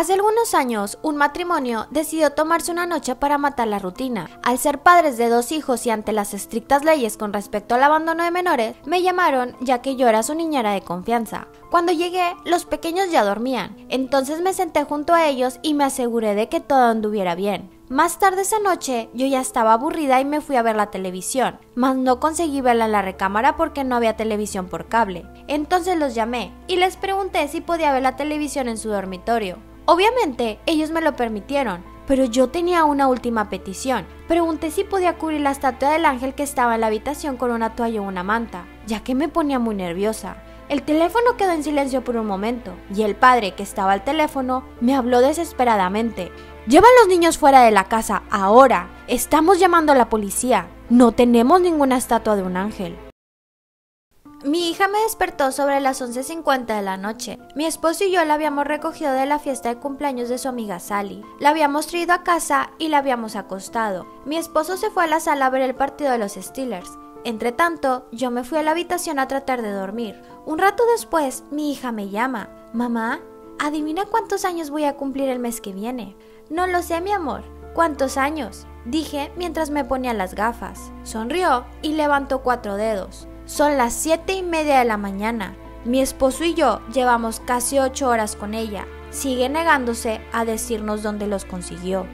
Hace algunos años, un matrimonio decidió tomarse una noche para matar la rutina. Al ser padres de dos hijos y ante las estrictas leyes con respecto al abandono de menores, me llamaron ya que yo era su niñera de confianza. Cuando llegué, los pequeños ya dormían, entonces me senté junto a ellos y me aseguré de que todo anduviera bien. Más tarde esa noche, yo ya estaba aburrida y me fui a ver la televisión, mas no conseguí verla en la recámara porque no había televisión por cable. Entonces los llamé y les pregunté si podía ver la televisión en su dormitorio. Obviamente, ellos me lo permitieron, pero yo tenía una última petición. Pregunté si podía cubrir la estatua del ángel que estaba en la habitación con una toalla o una manta, ya que me ponía muy nerviosa. El teléfono quedó en silencio por un momento, y el padre que estaba al teléfono me habló desesperadamente. «Lleva a los niños fuera de la casa, ahora. Estamos llamando a la policía. No tenemos ninguna estatua de un ángel». Mi hija me despertó sobre las 11:50 de la noche. Mi esposo y yo la habíamos recogido de la fiesta de cumpleaños de su amiga Sally. La habíamos traído a casa y la habíamos acostado. Mi esposo se fue a la sala a ver el partido de los Steelers. Entre tanto, yo me fui a la habitación a tratar de dormir. Un rato después, mi hija me llama. «Mamá, adivina cuántos años voy a cumplir el mes que viene». «No lo sé, mi amor. ¿Cuántos años?», dije mientras me ponía las gafas. Sonrió y levantó 4 dedos. Son las 7:30 de la mañana. Mi esposo y yo llevamos casi 8 horas con ella. Sigue negándose a decirnos dónde los consiguió.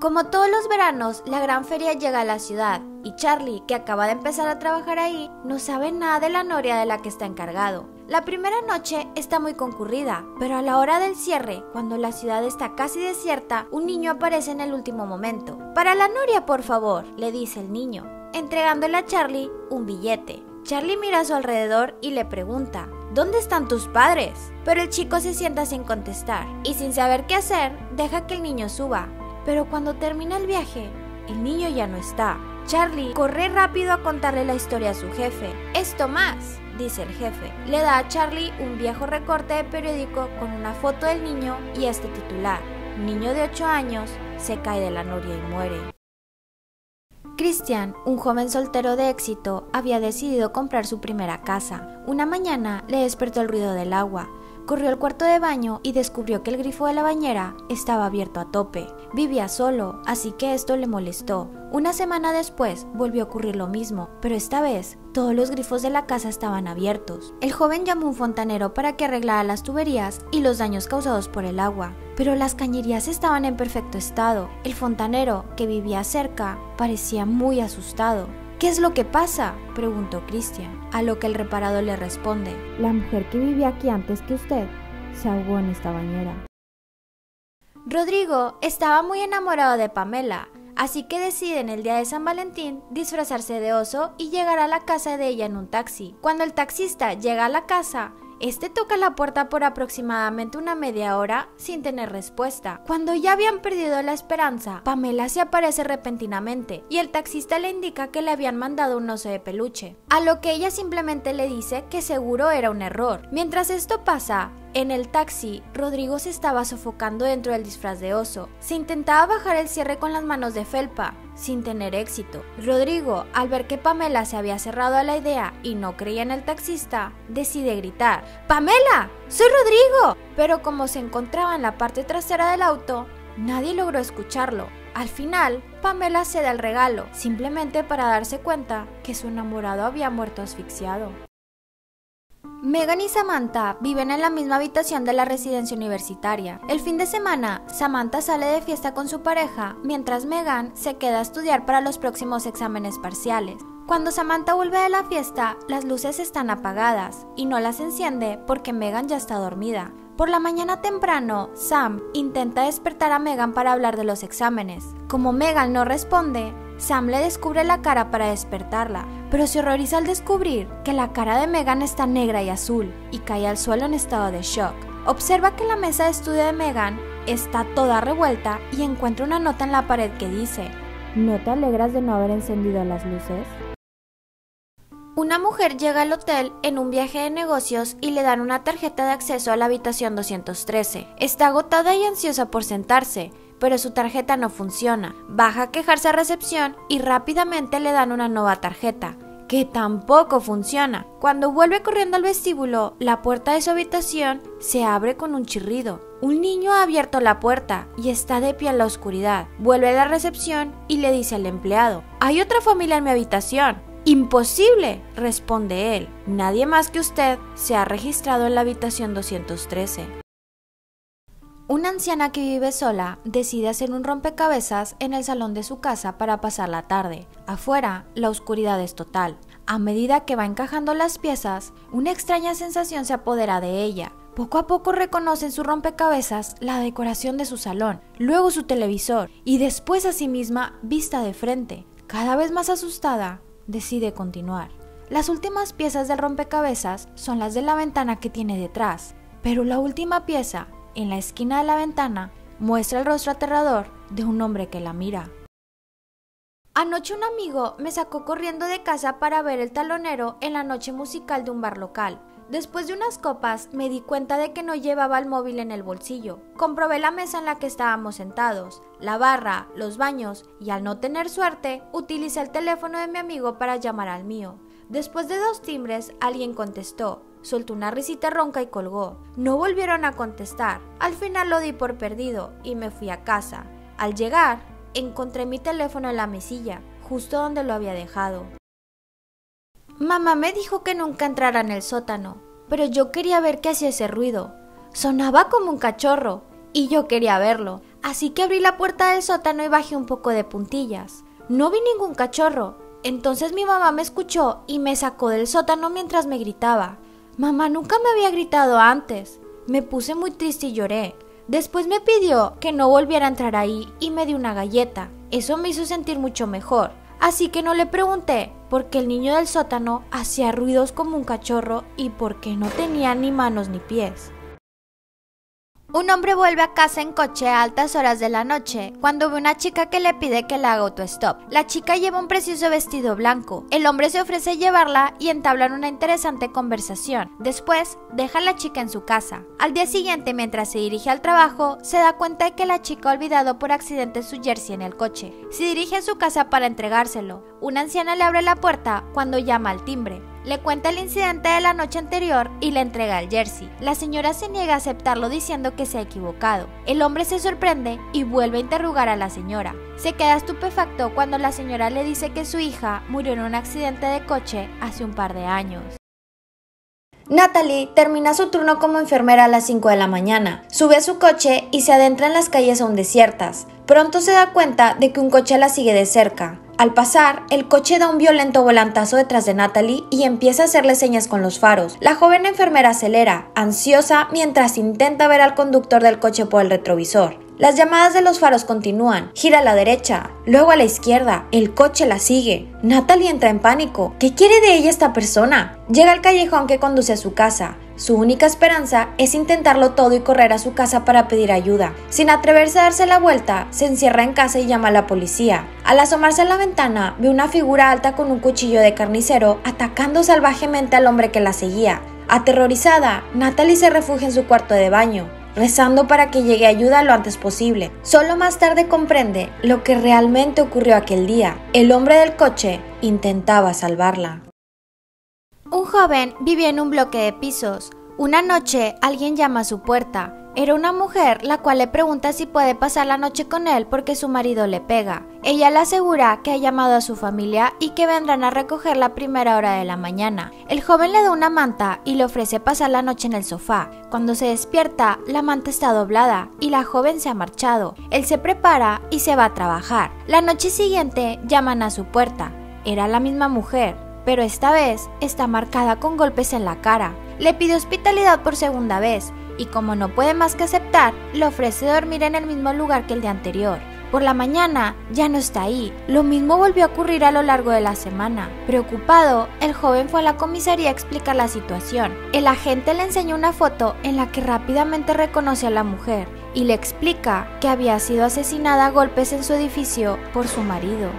Como todos los veranos, la gran feria llega a la ciudad y Charlie, que acaba de empezar a trabajar ahí, no sabe nada de la noria de la que está encargado. La primera noche está muy concurrida, pero a la hora del cierre, cuando la ciudad está casi desierta, un niño aparece en el último momento. «Para la noria, por favor», le dice el niño, entregándole a Charlie un billete. Charlie mira a su alrededor y le pregunta: «¿Dónde están tus padres?». Pero el chico se sienta sin contestar y, sin saber qué hacer, deja que el niño suba. Pero cuando termina el viaje, el niño ya no está. Charlie corre rápido a contarle la historia a su jefe. «Es Tomás», dice el jefe. Le da a Charlie un viejo recorte de periódico con una foto del niño y este titular: «Niño de 8 años se cae de la noria y muere». Christian, un joven soltero de éxito, había decidido comprar su primera casa. Una mañana le despertó el ruido del agua. Corrió al cuarto de baño y descubrió que el grifo de la bañera estaba abierto a tope. Vivía solo, así que esto le molestó. Una semana después volvió a ocurrir lo mismo, pero esta vez todos los grifos de la casa estaban abiertos. El joven llamó a un fontanero para que arreglara las tuberías y los daños causados por el agua, pero las cañerías estaban en perfecto estado. El fontanero, que vivía cerca, parecía muy asustado. «¿Qué es lo que pasa?», preguntó Christian, a lo que el reparador le responde: «La mujer que vivía aquí antes que usted se ahogó en esta bañera». Rodrigo estaba muy enamorado de Pamela, así que deciden el día de San Valentín disfrazarse de oso y llegar a la casa de ella en un taxi. Cuando el taxista llega a la casa, este toca la puerta por aproximadamente una media hora sin tener respuesta. Cuando ya habían perdido la esperanza, Pamela se aparece repentinamente y el taxista le indica que le habían mandado un oso de peluche, a lo que ella simplemente le dice que seguro era un error. Mientras esto pasa, en el taxi, Rodrigo se estaba sofocando dentro del disfraz de oso. Se intentaba bajar el cierre con las manos de felpa, sin tener éxito. Rodrigo, al ver que Pamela se había cerrado a la idea y no creía en el taxista, decide gritar: «¡Pamela! ¡Soy Rodrigo!». Pero como se encontraba en la parte trasera del auto, nadie logró escucharlo. Al final, Pamela cede al regalo, simplemente para darse cuenta que su enamorado había muerto asfixiado. Megan y Samantha viven en la misma habitación de la residencia universitaria. El fin de semana, Samantha sale de fiesta con su pareja, mientras Megan se queda a estudiar para los próximos exámenes parciales. Cuando Samantha vuelve de la fiesta, las luces están apagadas y no las enciende porque Megan ya está dormida. Por la mañana temprano, Sam intenta despertar a Megan para hablar de los exámenes. Como Megan no responde, Sam le descubre la cara para despertarla, pero se horroriza al descubrir que la cara de Megan está negra y azul y cae al suelo en estado de shock. Observa que la mesa de estudio de Megan está toda revuelta y encuentra una nota en la pared que dice: «¿No te alegras de no haber encendido las luces?». Una mujer llega al hotel en un viaje de negocios y le dan una tarjeta de acceso a la habitación 213. Está agotada y ansiosa por sentarse, pero su tarjeta no funciona. Baja a quejarse a recepción y rápidamente le dan una nueva tarjeta. que tampoco funciona. Cuando vuelve corriendo al vestíbulo, la puerta de su habitación se abre con un chirrido. Un niño ha abierto la puerta y está de pie en la oscuridad. Vuelve a la recepción y le dice al empleado: «Hay otra familia en mi habitación». «¡Imposible!», responde él. «Nadie más que usted se ha registrado en la habitación 213». Una anciana que vive sola decide hacer un rompecabezas en el salón de su casa para pasar la tarde. Afuera, la oscuridad es total. A medida que va encajando las piezas, una extraña sensación se apodera de ella. Poco a poco reconoce en su rompecabezas la decoración de su salón, luego su televisor y después a sí misma vista de frente. Cada vez más asustada, decide continuar. Las últimas piezas del rompecabezas son las de la ventana que tiene detrás, pero la última pieza, en la esquina de la ventana, muestra el rostro aterrador de un hombre que la mira. Anoche un amigo me sacó corriendo de casa para ver El Talonero en la noche musical de un bar local. Después de unas copas me di cuenta de que no llevaba el móvil en el bolsillo. Comprobé la mesa en la que estábamos sentados, la barra, los baños y al no tener suerte, utilicé el teléfono de mi amigo para llamar al mío. Después de 2 timbres, alguien contestó. Soltó una risita ronca y colgó. No volvieron a contestar. Al final lo di por perdido y me fui a casa. Al llegar, encontré mi teléfono en la mesilla, justo donde lo había dejado. Mamá me dijo que nunca entrara en el sótano, pero yo quería ver qué hacía ese ruido. Sonaba como un cachorro y yo quería verlo, así que abrí la puerta del sótano y bajé un poco de puntillas. No vi ningún cachorro, entonces mi mamá me escuchó y me sacó del sótano mientras me gritaba. Mamá nunca me había gritado antes. Me puse muy triste y lloré. Después me pidió que no volviera a entrar ahí y me dio una galleta. Eso me hizo sentir mucho mejor. Así que no le pregunté por qué el niño del sótano hacía ruidos como un cachorro y por qué no tenía ni manos ni pies. Un hombre vuelve a casa en coche a altas horas de la noche, cuando ve una chica que le pide que le haga autostop. La chica lleva un precioso vestido blanco. El hombre se ofrece a llevarla y entablan una interesante conversación. Después, deja a la chica en su casa. Al día siguiente, mientras se dirige al trabajo, se da cuenta de que la chica ha olvidado por accidente su jersey en el coche. Se dirige a su casa para entregárselo. Una anciana le abre la puerta cuando llama al timbre. Le cuenta el incidente de la noche anterior y le entrega el jersey. La señora se niega a aceptarlo diciendo que se ha equivocado. El hombre se sorprende y vuelve a interrogar a la señora. Se queda estupefacto cuando la señora le dice que su hija murió en un accidente de coche hace un par de años. Natalie termina su turno como enfermera a las 5 de la mañana. Sube a su coche y se adentra en las calles aún desiertas. Pronto se da cuenta de que un coche la sigue de cerca. Al pasar, el coche da un violento volantazo detrás de Natalie y empieza a hacerle señas con los faros. La joven enfermera acelera, ansiosa, mientras intenta ver al conductor del coche por el retrovisor. Las llamadas de los faros continúan. Gira a la derecha, luego a la izquierda. El coche la sigue. Natalie entra en pánico. ¿Qué quiere de ella esta persona? Llega al callejón que conduce a su casa. Su única esperanza es intentarlo todo y correr a su casa para pedir ayuda. Sin atreverse a darse la vuelta, se encierra en casa y llama a la policía. Al asomarse a la ventana, ve una figura alta con un cuchillo de carnicero atacando salvajemente al hombre que la seguía. Aterrorizada, Natalie se refugia en su cuarto de baño, rezando para que llegue ayuda lo antes posible. Solo más tarde comprende lo que realmente ocurrió aquel día. El hombre del coche intentaba salvarla. Un joven vivía en un bloque de pisos. Una noche, alguien llama a su puerta. Era una mujer, la cual le pregunta si puede pasar la noche con él porque su marido le pega. Ella le asegura que ha llamado a su familia y que vendrán a recogerla a primera hora de la mañana. El joven le da una manta y le ofrece pasar la noche en el sofá. Cuando se despierta, la manta está doblada y la joven se ha marchado. Él se prepara y se va a trabajar. La noche siguiente, llaman a su puerta. Era la misma mujer, pero esta vez está marcada con golpes en la cara. Le pide hospitalidad por segunda vez y como no puede más que aceptar, le ofrece dormir en el mismo lugar que el día anterior. Por la mañana ya no está ahí. Lo mismo volvió a ocurrir a lo largo de la semana. Preocupado, el joven fue a la comisaría a explicar la situación. El agente le enseña una foto en la que rápidamente reconoce a la mujer y le explica que había sido asesinada a golpes en su edificio por su marido.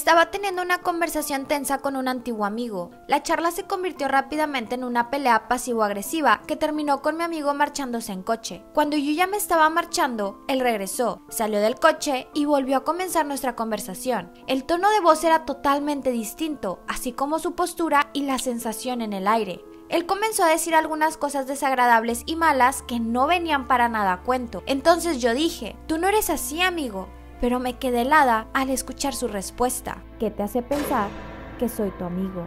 Estaba teniendo una conversación tensa con un antiguo amigo. La charla se convirtió rápidamente en una pelea pasivo-agresiva que terminó con mi amigo marchándose en coche. Cuando yo ya me estaba marchando, él regresó, salió del coche y volvió a comenzar nuestra conversación. El tono de voz era totalmente distinto, así como su postura y la sensación en el aire. Él comenzó a decir algunas cosas desagradables y malas que no venían para nada a cuento. Entonces yo dije, tú no eres así, amigo. Pero me quedé helada al escuchar su respuesta. ¿Qué te hace pensar que soy tu amigo?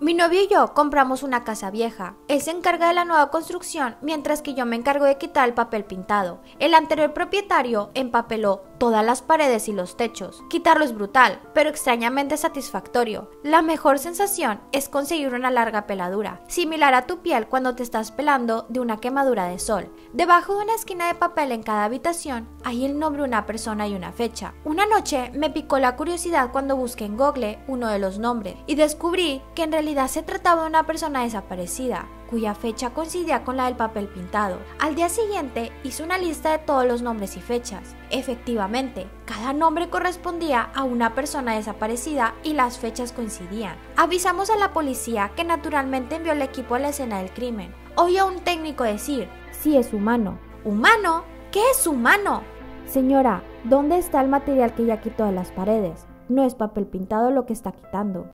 Mi novio y yo compramos una casa vieja. Él se encarga de la nueva construcción, mientras que yo me encargo de quitar el papel pintado. El anterior propietario empapeló todas las paredes y los techos. Quitarlo es brutal, pero extrañamente satisfactorio. La mejor sensación es conseguir una larga peladura, similar a tu piel cuando te estás pelando de una quemadura de sol. Debajo de una esquina de papel en cada habitación hay el nombre de una persona y una fecha. Una noche me picó la curiosidad cuando busqué en Google uno de los nombres y descubrí que en realidad se trataba de una persona desaparecida, cuya fecha coincidía con la del papel pintado. Al día siguiente hice una lista de todos los nombres y fechas. Efectivamente, cada nombre correspondía a una persona desaparecida y las fechas coincidían. Avisamos a la policía, que naturalmente envió el equipo a la escena del crimen. Oí a un técnico decir, sí es humano. ¿Humano? ¿Qué es humano? Señora, ¿dónde está el material que ya quitó de las paredes? No es papel pintado lo que está quitando.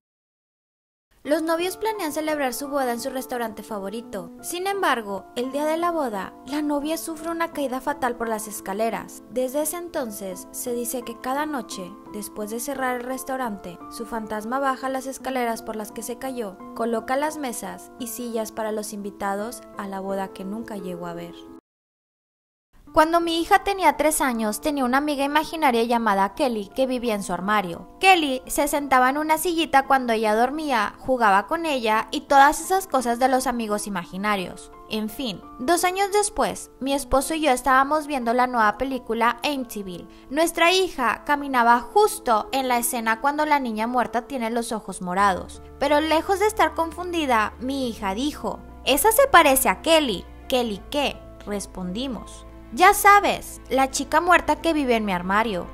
Los novios planean celebrar su boda en su restaurante favorito. Sin embargo, el día de la boda, la novia sufre una caída fatal por las escaleras. Desde ese entonces, se dice que cada noche, después de cerrar el restaurante, su fantasma baja las escaleras por las que se cayó, coloca las mesas y sillas para los invitados a la boda que nunca llegó a ver. Cuando mi hija tenía 3 años, tenía una amiga imaginaria llamada Kelly que vivía en su armario. Kelly se sentaba en una sillita cuando ella dormía, jugaba con ella y todas esas cosas de los amigos imaginarios. En fin, 2 años después, mi esposo y yo estábamos viendo la nueva película Amityville. Nuestra hija caminaba justo en la escena cuando la niña muerta tiene los ojos morados. Pero lejos de estar confundida, mi hija dijo, «Esa se parece a Kelly». «¿Kelly qué?», respondimos. «Ya sabes, la chica muerta que vive en mi armario».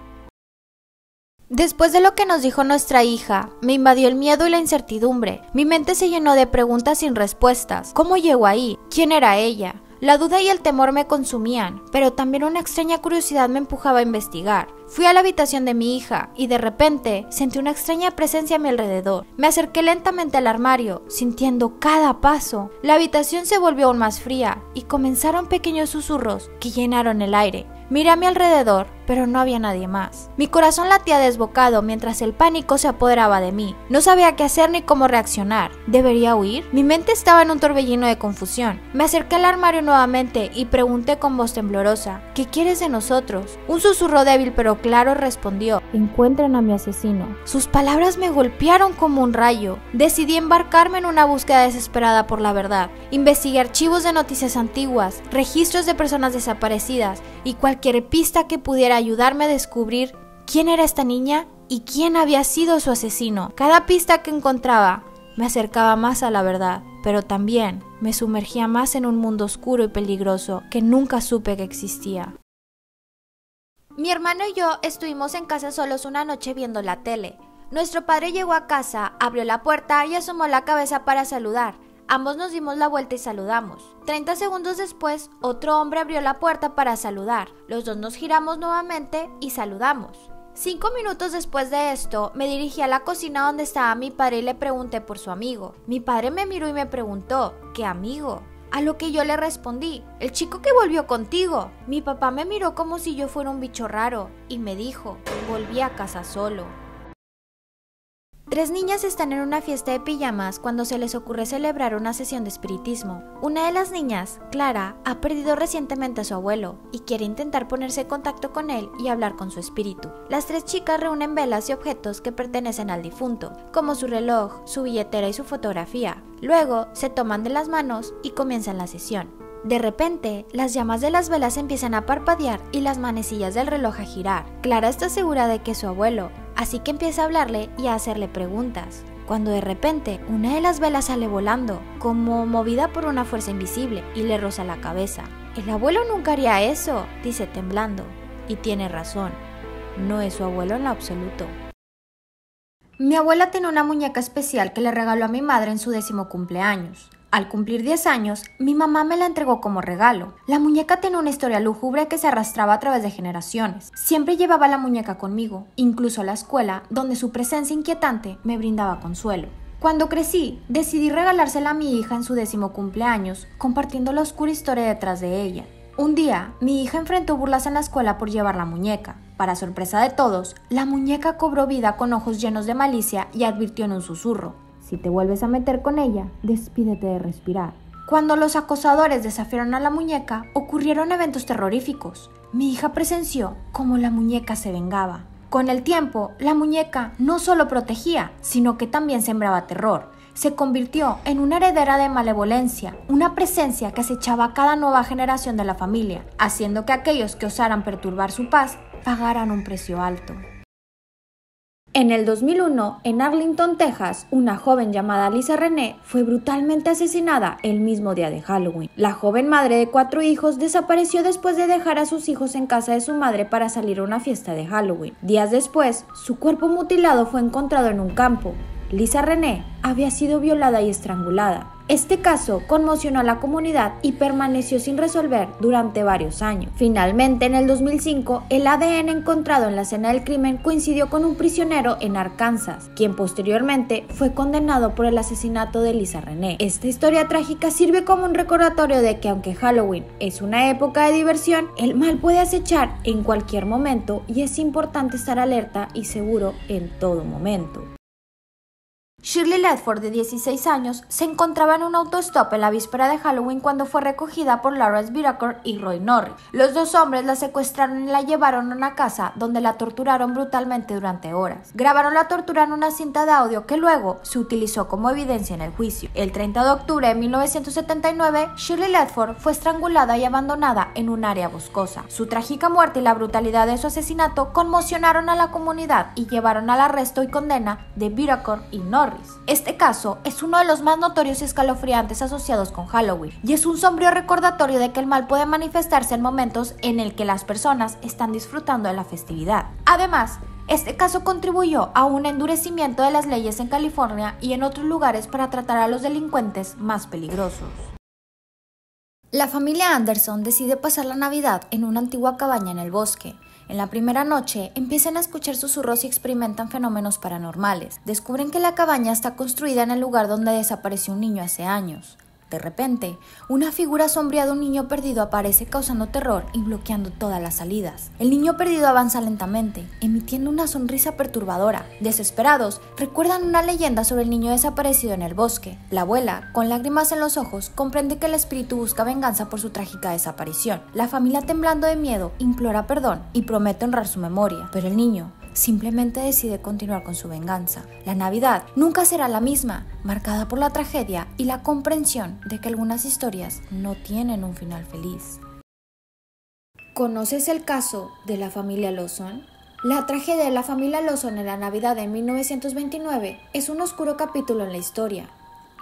Después de lo que nos dijo nuestra hija, me invadió el miedo y la incertidumbre. Mi mente se llenó de preguntas sin respuestas. ¿Cómo llegó ahí? ¿Quién era ella? La duda y el temor me consumían, pero también una extraña curiosidad me empujaba a investigar. Fui a la habitación de mi hija y de repente sentí una extraña presencia a mi alrededor. Me acerqué lentamente al armario, sintiendo cada paso. La habitación se volvió aún más fría y comenzaron pequeños susurros que llenaron el aire. Miré a mi alrededor, pero no había nadie más. Mi corazón latía desbocado mientras el pánico se apoderaba de mí. No sabía qué hacer ni cómo reaccionar. ¿Debería huir? Mi mente estaba en un torbellino de confusión. Me acerqué al armario nuevamente y pregunté con voz temblorosa, ¿qué quieres de nosotros? Un susurro débil pero claro respondió, encuentren a mi asesino. Sus palabras me golpearon como un rayo. Decidí embarcarme en una búsqueda desesperada por la verdad. Investigué archivos de noticias antiguas, registros de personas desaparecidas y cualquier pista que pudiera ayudarme a descubrir quién era esta niña y quién había sido su asesino. Cada pista que encontraba me acercaba más a la verdad, pero también me sumergía más en un mundo oscuro y peligroso que nunca supe que existía. Mi hermano y yo estuvimos en casa solos una noche viendo la tele. Nuestro padre llegó a casa, abrió la puerta y asomó la cabeza para saludar. Ambos nos dimos la vuelta y saludamos. 30 segundos después, otro hombre abrió la puerta para saludar. Los dos nos giramos nuevamente y saludamos. 5 minutos después de esto, me dirigí a la cocina donde estaba mi padre y le pregunté por su amigo. Mi padre me miró y me preguntó, ¿qué amigo? A lo que yo le respondí, el chico que volvió contigo. Mi papá me miró como si yo fuera un bicho raro y me dijo, volví a casa solo. 3 niñas están en una fiesta de pijamas cuando se les ocurre celebrar una sesión de espiritismo. Una de las niñas, Clara, ha perdido recientemente a su abuelo y quiere intentar ponerse en contacto con él y hablar con su espíritu. Las 3 chicas reúnen velas y objetos que pertenecen al difunto, como su reloj, su billetera y su fotografía. Luego se toman de las manos y comienzan la sesión. De repente, las llamas de las velas empiezan a parpadear y las manecillas del reloj a girar. Clara está segura de que es su abuelo, así que empieza a hablarle y a hacerle preguntas. Cuando de repente, una de las velas sale volando, como movida por una fuerza invisible, y le roza la cabeza. El abuelo nunca haría eso, dice temblando. Y tiene razón, no es su abuelo en lo absoluto. Mi abuela tenía una muñeca especial que le regaló a mi madre en su 10º cumpleaños. Al cumplir 10 años, mi mamá me la entregó como regalo. La muñeca tenía una historia lúgubre que se arrastraba a través de generaciones. Siempre llevaba la muñeca conmigo, incluso a la escuela, donde su presencia inquietante me brindaba consuelo. Cuando crecí, decidí regalársela a mi hija en su 10º cumpleaños, compartiendo la oscura historia detrás de ella. Un día, mi hija enfrentó burlas en la escuela por llevar la muñeca. Para sorpresa de todos, la muñeca cobró vida con ojos llenos de malicia y advirtió en un susurro: si te vuelves a meter con ella, despídete de respirar. Cuando los acosadores desafiaron a la muñeca, ocurrieron eventos terroríficos. Mi hija presenció cómo la muñeca se vengaba. Con el tiempo, la muñeca no solo protegía, sino que también sembraba terror. Se convirtió en una heredera de malevolencia, una presencia que acechaba a cada nueva generación de la familia, haciendo que aquellos que osaran perturbar su paz pagaran un precio alto. En el 2001, en Arlington, Texas, una joven llamada Lisa René fue brutalmente asesinada el mismo día de Halloween. La joven madre de 4 hijos desapareció después de dejar a sus hijos en casa de su madre para salir a una fiesta de Halloween. Días después, su cuerpo mutilado fue encontrado en un campo. Lisa René había sido violada y estrangulada. Este caso conmocionó a la comunidad y permaneció sin resolver durante varios años. Finalmente, en el 2005, el ADN encontrado en la escena del crimen coincidió con un prisionero en Arkansas, quien posteriormente fue condenado por el asesinato de Lisa René. Esta historia trágica sirve como un recordatorio de que aunque Halloween es una época de diversión, el mal puede acechar en cualquier momento y es importante estar alerta y seguro en todo momento. Shirley Ledford, de 16 años, se encontraba en un autostop en la víspera de Halloween cuando fue recogida por Laura S. Biraker y Roy Norrie. Los dos hombres la secuestraron y la llevaron a una casa donde la torturaron brutalmente durante horas. Grabaron la tortura en una cinta de audio que luego se utilizó como evidencia en el juicio. El 30 de octubre de 1979, Shirley Ledford fue estrangulada y abandonada en un área boscosa. Su trágica muerte y la brutalidad de su asesinato conmocionaron a la comunidad y llevaron al arresto y condena de Biraker y Norrie. Este caso es uno de los más notorios y escalofriantes asociados con Halloween, y es un sombrío recordatorio de que el mal puede manifestarse en momentos en el que las personas están disfrutando de la festividad. Además, este caso contribuyó a un endurecimiento de las leyes en California y en otros lugares para tratar a los delincuentes más peligrosos. La familia Anderson decide pasar la Navidad en una antigua cabaña en el bosque. En la primera noche, empiezan a escuchar susurros y experimentan fenómenos paranormales. Descubren que la cabaña está construida en el lugar donde desapareció un niño hace años. De repente, una figura sombría de un niño perdido aparece causando terror y bloqueando todas las salidas. El niño perdido avanza lentamente, emitiendo una sonrisa perturbadora. Desesperados, recuerdan una leyenda sobre el niño desaparecido en el bosque. La abuela, con lágrimas en los ojos, comprende que el espíritu busca venganza por su trágica desaparición. La familia, temblando de miedo, implora perdón y promete honrar su memoria, pero el niño simplemente decide continuar con su venganza. La Navidad nunca será la misma, marcada por la tragedia y la comprensión de que algunas historias no tienen un final feliz. ¿Conoces el caso de la familia Lawson? La tragedia de la familia Lawson en la Navidad de 1929 es un oscuro capítulo en la historia.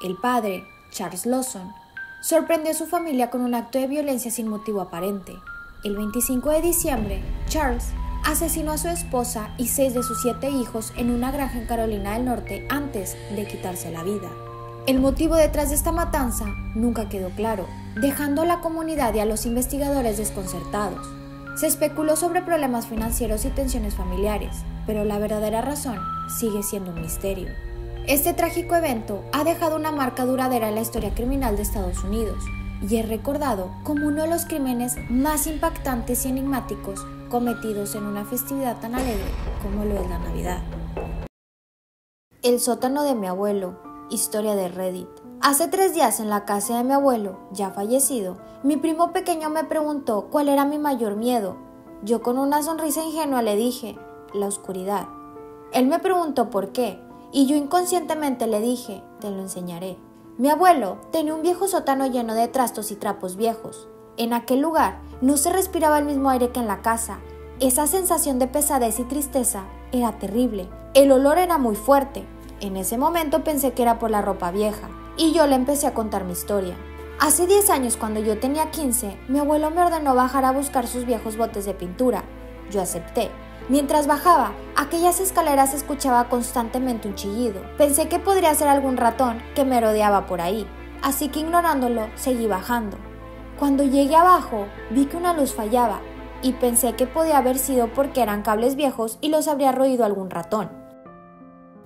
El padre, Charles Lawson, sorprendió a su familia con un acto de violencia sin motivo aparente. El 25 de diciembre, Charles asesinó a su esposa y 6 de sus 7 hijos en una granja en Carolina del Norte antes de quitarse la vida. El motivo detrás de esta matanza nunca quedó claro, dejando a la comunidad y a los investigadores desconcertados. Se especuló sobre problemas financieros y tensiones familiares, pero la verdadera razón sigue siendo un misterio. Este trágico evento ha dejado una marca duradera en la historia criminal de Estados Unidos y es recordado como uno de los crímenes más impactantes y enigmáticos cometidos en una festividad tan alegre como lo es la Navidad. El sótano de mi abuelo, historia de Reddit. Hace 3 días en la casa de mi abuelo, ya fallecido, mi primo pequeño me preguntó cuál era mi mayor miedo. Yo con una sonrisa ingenua le dije: la oscuridad. Él me preguntó por qué, y yo inconscientemente le dije: te lo enseñaré. Mi abuelo tenía un viejo sótano lleno de trastos y trapos viejos. En aquel lugar no se respiraba el mismo aire que en la casa. Esa sensación de pesadez y tristeza era terrible. El olor era muy fuerte. En ese momento pensé que era por la ropa vieja y yo le empecé a contar mi historia. Hace 10 años, cuando yo tenía 15, mi abuelo me ordenó bajar a buscar sus viejos botes de pintura. Yo acepté. Mientras bajaba aquellas escaleras escuchaba constantemente un chillido. Pensé que podría ser algún ratón que merodeaba por ahí, así que ignorándolo seguí bajando. Cuando llegué abajo vi que una luz fallaba y pensé que podía haber sido porque eran cables viejos y los habría roído algún ratón.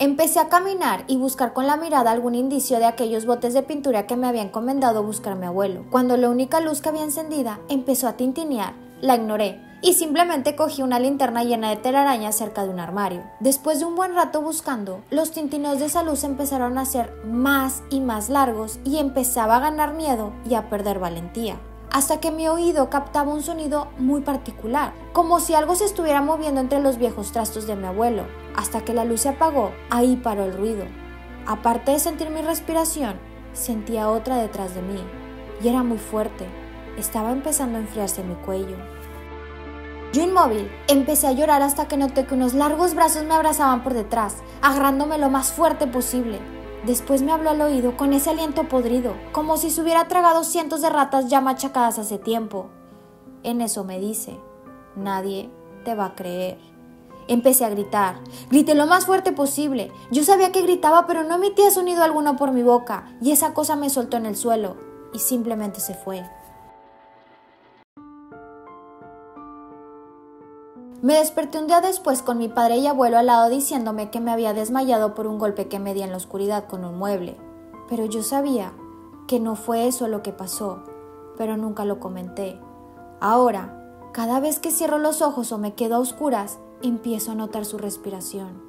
Empecé a caminar y buscar con la mirada algún indicio de aquellos botes de pintura que me había encomendado buscar mi abuelo. Cuando la única luz que había encendida empezó a tintinear, la ignoré y simplemente cogí una linterna llena de telarañas cerca de un armario. Después de un buen rato buscando, los tintineos de esa luz empezaron a ser más y más largos y empezaba a ganar miedo y a perder valentía, hasta que mi oído captaba un sonido muy particular, como si algo se estuviera moviendo entre los viejos trastos de mi abuelo. Hasta que la luz se apagó, ahí paró el ruido. Aparte de sentir mi respiración, sentía otra detrás de mí, y era muy fuerte. Estaba empezando a enfriarse mi cuello. Yo inmóvil, empecé a llorar hasta que noté que unos largos brazos me abrazaban por detrás, agarrándome lo más fuerte posible. Después me habló al oído con ese aliento podrido, como si se hubiera tragado cientos de ratas ya machacadas hace tiempo. En eso me dice: nadie te va a creer. Empecé a gritar. Grité lo más fuerte posible. Yo sabía que gritaba, pero no emitía sonido alguno por mi boca, y esa cosa me soltó en el suelo, y simplemente se fue. Me desperté un día después con mi padre y abuelo al lado diciéndome que me había desmayado por un golpe que me di en la oscuridad con un mueble, pero yo sabía que no fue eso lo que pasó, pero nunca lo comenté. Ahora, cada vez que cierro los ojos o me quedo a oscuras, empiezo a notar su respiración.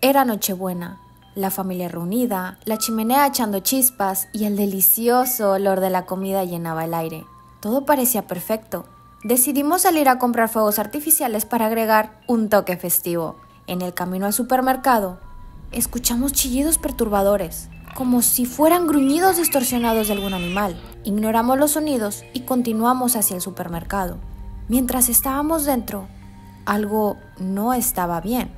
Era Nochebuena. La familia reunida, la chimenea echando chispas y el delicioso olor de la comida llenaba el aire. Todo parecía perfecto. Decidimos salir a comprar fuegos artificiales para agregar un toque festivo. En el camino al supermercado, escuchamos chillidos perturbadores, como si fueran gruñidos distorsionados de algún animal. Ignoramos los sonidos y continuamos hacia el supermercado. Mientras estábamos dentro, algo no estaba bien.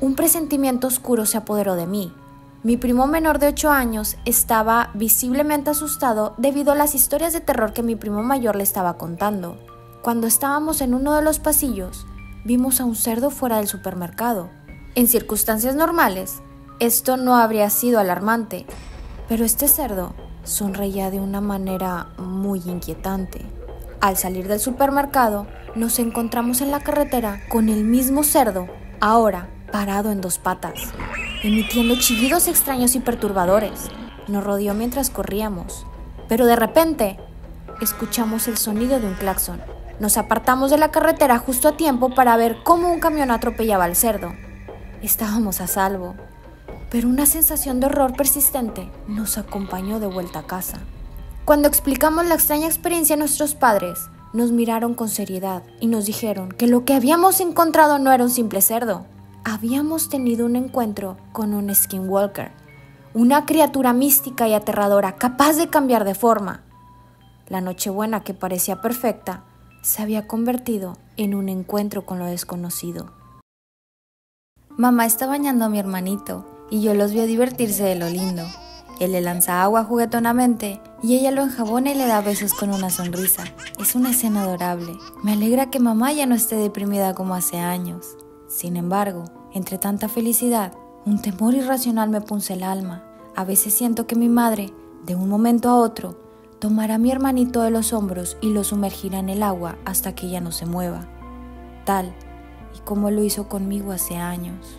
Un presentimiento oscuro se apoderó de mí. Mi primo menor de 8 años estaba visiblemente asustado debido a las historias de terror que mi primo mayor le estaba contando. Cuando estábamos en uno de los pasillos, vimos a un cerdo fuera del supermercado. En circunstancias normales, esto no habría sido alarmante, pero este cerdo sonreía de una manera muy inquietante. Al salir del supermercado, nos encontramos en la carretera con el mismo cerdo, ahora parado en dos patas, emitiendo chillidos extraños y perturbadores. Nos rodeó mientras corríamos, pero de repente escuchamos el sonido de un claxon. Nos apartamos de la carretera justo a tiempo para ver cómo un camión atropellaba al cerdo. Estábamos a salvo, pero una sensación de horror persistente nos acompañó de vuelta a casa. Cuando explicamos la extraña experiencia a nuestros padres, nos miraron con seriedad y nos dijeron que lo que habíamos encontrado no era un simple cerdo. Habíamos tenido un encuentro con un skinwalker, una criatura mística y aterradora capaz de cambiar de forma. La Nochebuena, que parecía perfecta, se había convertido en un encuentro con lo desconocido. Mamá está bañando a mi hermanito y yo los veo divertirse de lo lindo. Él le lanza agua juguetonamente y ella lo enjabona y le da besos con una sonrisa. Es una escena adorable. Me alegra que mamá ya no esté deprimida como hace años. Sin embargo, entre tanta felicidad, un temor irracional me punce el alma. A veces siento que mi madre, de un momento a otro, tomará a mi hermanito de los hombros y lo sumergirá en el agua hasta que ya no se mueva, tal y como lo hizo conmigo hace años.